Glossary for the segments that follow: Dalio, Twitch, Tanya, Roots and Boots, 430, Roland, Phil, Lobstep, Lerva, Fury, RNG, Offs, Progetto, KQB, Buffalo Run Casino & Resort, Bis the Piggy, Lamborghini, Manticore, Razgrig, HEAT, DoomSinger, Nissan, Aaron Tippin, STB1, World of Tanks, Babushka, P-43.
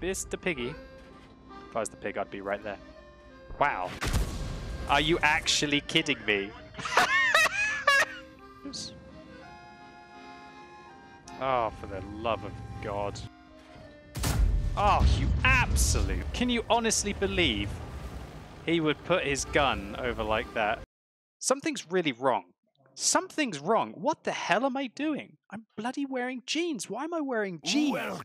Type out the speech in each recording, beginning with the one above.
Bis the Piggy. If I was the pig, I'd be right there. Wow. Are you actually kidding me? Oh, for the love of God. Oh, you absolute. Can you honestly believe he would put his gun over like that? Something's really wrong. Something's wrong. What the hell am I doing? I'm bloody wearing jeans. Why am I wearing jeans? Well.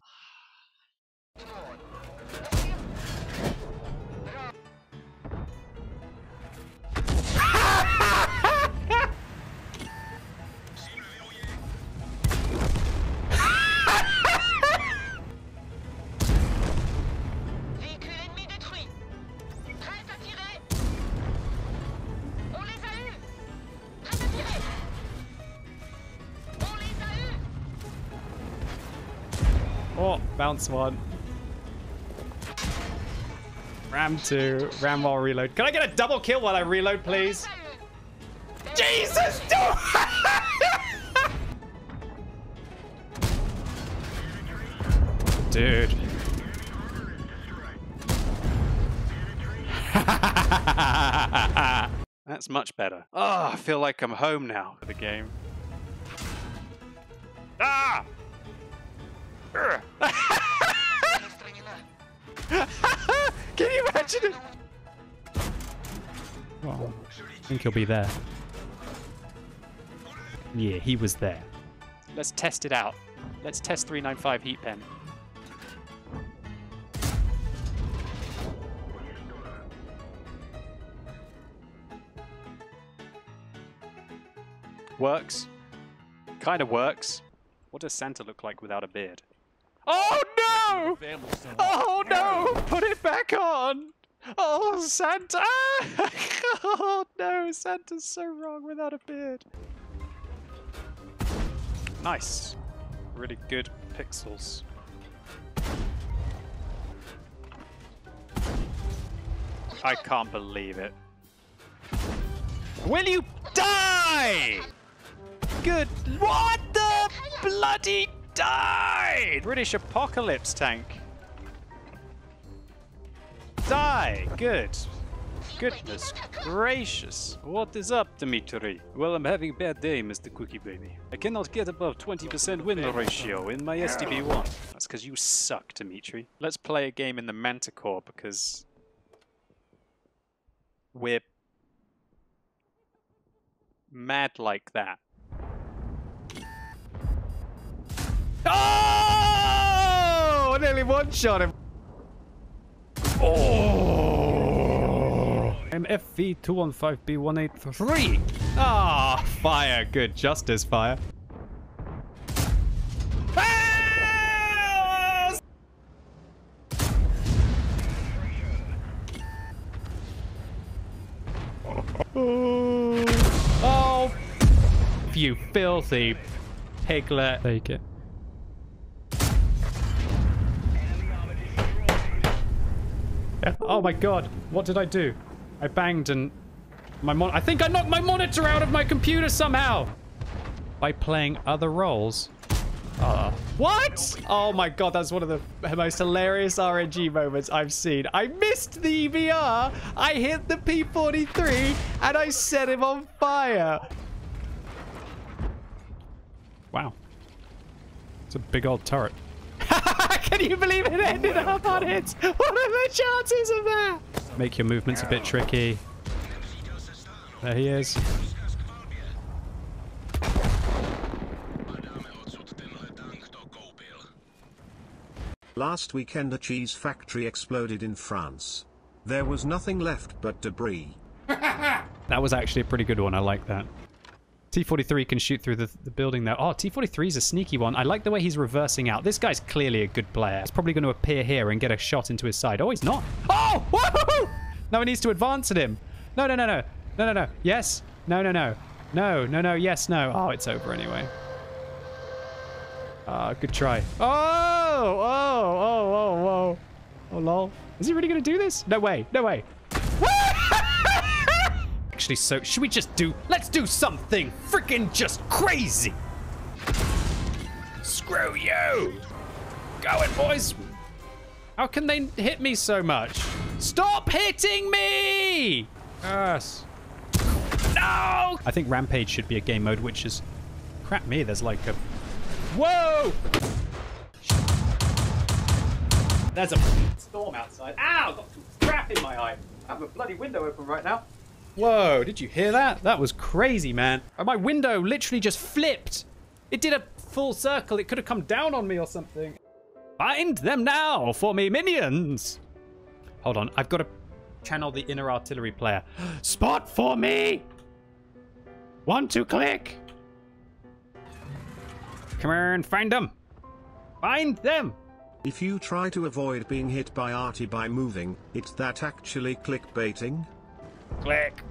Oh, bounce one. Ram two, ram while reload. Can I get a double kill while I reload, please? Jesus, dude! Dude. That's much better. Oh, I feel like I'm home now for the game. Ah! Can you imagine it? Well, I think he'll be there. Yeah, he was there. Let's test it out. Let's test 395 heat pen. Works. Kind of works. What does Santa look like without a beard? Oh no! Oh no! Put it back on! Oh Santa! Oh no! Santa's so wrong without a beard. Nice. Really good pixels. I can't believe it. Will you die? Good. What the bloody? Die! British apocalypse tank. Die! Good. Goodness gracious. What is up, Dimitri? Well, I'm having a bad day, Mr. Cookie Baby. I cannot get above 20% win ratio in my STB1. That's because you suck, Dimitri. Let's play a game in the Manticore because... we're... mad like that. Oh! I nearly one-shot him. Oh! I'm FV215 B183. Ah, fire. Good justice, fire. Ah! Oh! You filthy piglet. Take it. Oh my God, what did I do? I banged and my I think I knocked my monitor out of my computer somehow! By playing other roles. What? Oh my God, that's one of the most hilarious RNG moments I've seen. I missed the EVR, I hit the P-43, and I set him on fire. Wow. It's a big old turret. Can you believe it ended up on it? What are the chances of that? Make your movements a bit tricky. There he is. Last weekend a cheese factory exploded in France. There was nothing left but debris. That was actually a pretty good one. I like that. T43 can shoot through the building there. Oh, T43 is a sneaky one. I like the way he's reversing out. This guy's clearly a good player. He's probably going to appear here and get a shot into his side. Oh, he's not. Oh! Whoa! No, he needs to advance at him. No, no, no, no. No, no, no. Yes. No, no, no. No, no, no. Yes, no. Oh, it's over anyway. Good try. Oh! Oh! Oh! Oh! Oh! Oh, lol. Is he really going to do this? No way. No way. Actually, so should we just do? Let's do something freaking just crazy. Screw you! Go it, boys! How can they hit me so much? Stop hitting me! Yes. No! I think Rampage should be a game mode which is... Crap me, there's like a... Whoa! There's a storm outside. Ow! Got some crap in my eye. I have a bloody window open right now. Whoa, did you hear that? That was crazy, man. My window literally just flipped. It did a full circle. It could have come down on me or something. Find them now for me, minions. Hold on, I've got to channel the inner artillery player. Spot for me. 1, 2, click. Come on, find them. Find them. If you try to avoid being hit by Arty by moving, it's that actually clickbaiting. Click.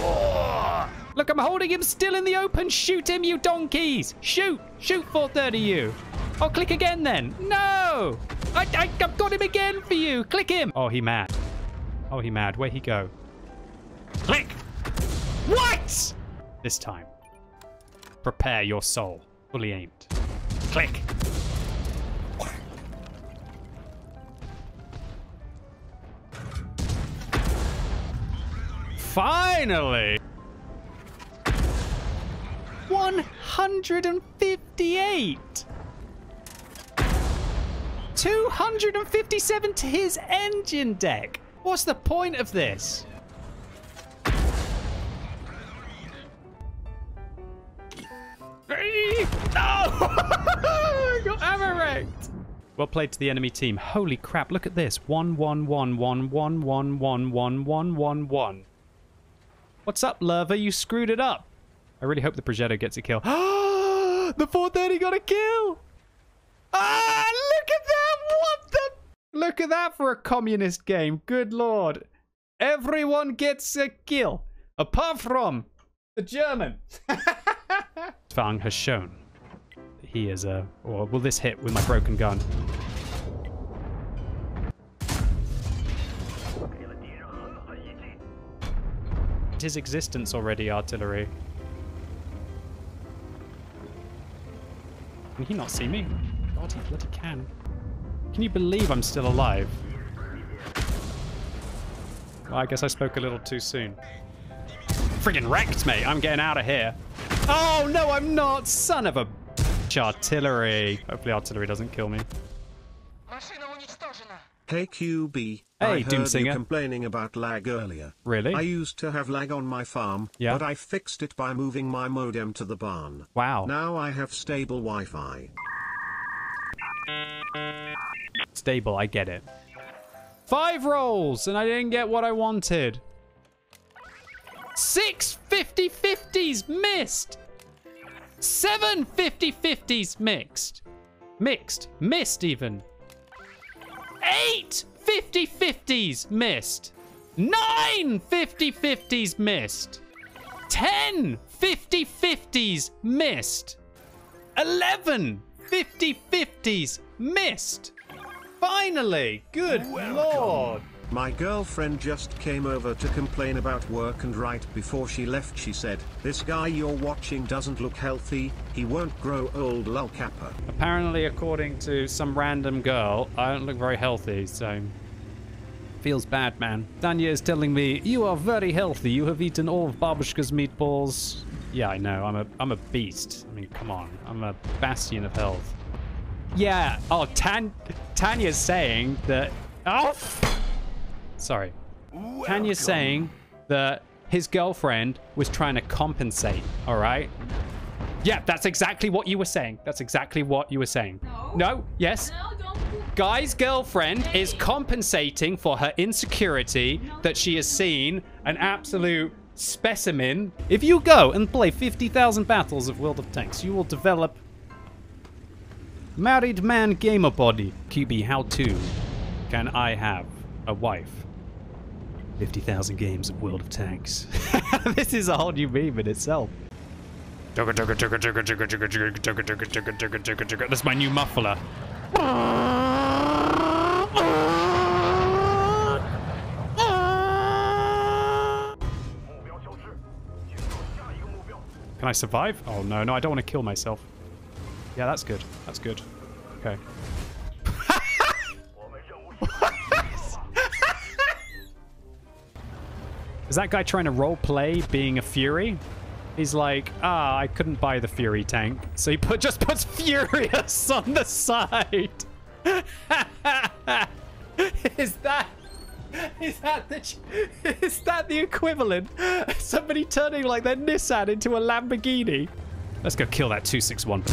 Oh! Look, I'm holding him still in the open. Shoot him, you donkeys. Shoot. Shoot 430, you. Oh, click again then. No. I've got him again for you. Click him. Oh, he mad. Oh, he mad. Where'd he go? Click. What? This time. Prepare your soul. Fully aimed. Click. Finally! 158! 257 to his engine deck! What's the point of this? No! Got hammer wrecked! Well played to the enemy team. Holy crap, look at this. 1, 1, 1, 1, 1, 1, 1, 1, 1, 1. What's up, Lerva? You screwed it up. I really hope the Progetto gets a kill. The 430 got a kill. Ah, look at that. What the? Look at that for a communist game. Good Lord. Everyone gets a kill. Apart from the German. Fang has shown that he is a... Or will this hit with my broken gun? His existence already, artillery. Can he not see me? God, he bloody can. Can you believe I'm still alive? Well, I guess I spoke a little too soon. Friggin' wrecked, mate. I'm getting out of here. Oh, no, I'm not. Son of a bitch, artillery. Hopefully artillery doesn't kill me. KQB. Hey, I heard DoomSinger. You complaining about lag earlier. Really? I used to have lag on my farm, yeah. But I fixed it by moving my modem to the barn. Wow. Now I have stable Wi-Fi. Stable, I get it. 5 rolls, and I didn't get what I wanted. 6 50-50s missed. 7 50-50s mixed. Missed even. 8 50-50s missed. 9 50-50s missed. 10 50-50s missed. 11 50-50s missed. Finally, good Lord. My girlfriend just came over to complain about work, and right before she left she said, "This guy you're watching doesn't look healthy, he won't grow old, lol kappa." Apparently, according to some random girl, I don't look very healthy, so... Feels bad, man. Tanya is telling me, "You are very healthy, you have eaten all of Babushka's meatballs." Yeah, I know, I'm a beast. I mean, come on, I'm a bastion of health. Yeah, oh, Tanya's saying that... Oh! Sorry. Tanya's saying that his girlfriend was trying to compensate, all right? Yeah, that's exactly what you were saying. That's exactly what you were saying. No. No? Yes? No, don't. Guy's girlfriend is compensating for her insecurity that she has seen an absolute specimen. If you go and play 50,000 battles of World of Tanks, you will develop married man gamer body. QB, how to can I have a wife? 50,000 games of World of Tanks. This is a whole new meme in itself. That's my new muffler. Can I survive? Oh, no, no, I don't want to kill myself. Yeah, that's good. That's good. Okay. Is that guy trying to roleplay being a Fury? He's like, ah, I couldn't buy the Fury tank. So he just puts Furious on the side. Is that the equivalent? Somebody turning like their Nissan into a Lamborghini. Let's go kill that 261.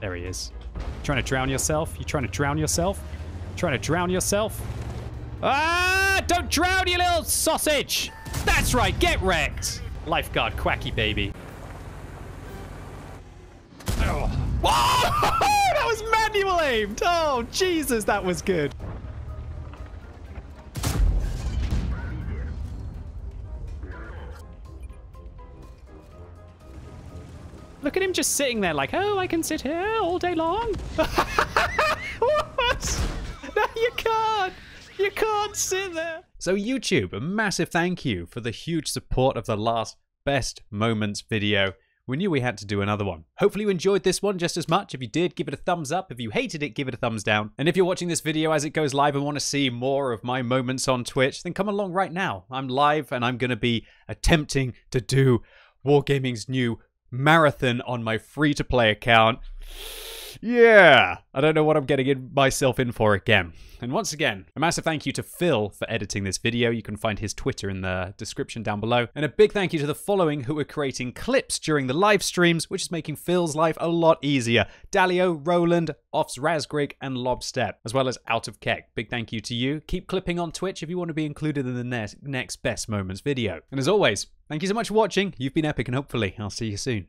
There he is. Trying to drown yourself? You trying to drown yourself? Trying to drown yourself? Ah! Don't drown, you little sausage! That's right, get wrecked! Lifeguard, quacky baby. Oh. Whoa! That was manual aimed! Oh, Jesus, that was good. Look at him just sitting there like, oh, I can sit here all day long. What? No, you can't. You can't sit there. So YouTube, a massive thank you for the huge support of the last Best Moments video. We knew we had to do another one. Hopefully you enjoyed this one just as much. If you did, give it a thumbs up. If you hated it, give it a thumbs down. And if you're watching this video as it goes live and want to see more of my moments on Twitch, then come along right now. I'm live and I'm going to be attempting to do Wargaming's new marathon on my free-to-play account. Yeah, I don't know what I'm getting myself in for again. And once again, a massive thank you to Phil for editing this video. You can find his Twitter in the description down below. And a big thank you to the following who are creating clips during the live streams, which is making Phil's life a lot easier. Dalio, Roland, Offs, Razgrig, and Lobstep, as well as Out of Kek. Big thank you to you. Keep clipping on Twitch if you want to be included in the next Best Moments video. And as always, thank you so much for watching. You've been epic, and hopefully I'll see you soon.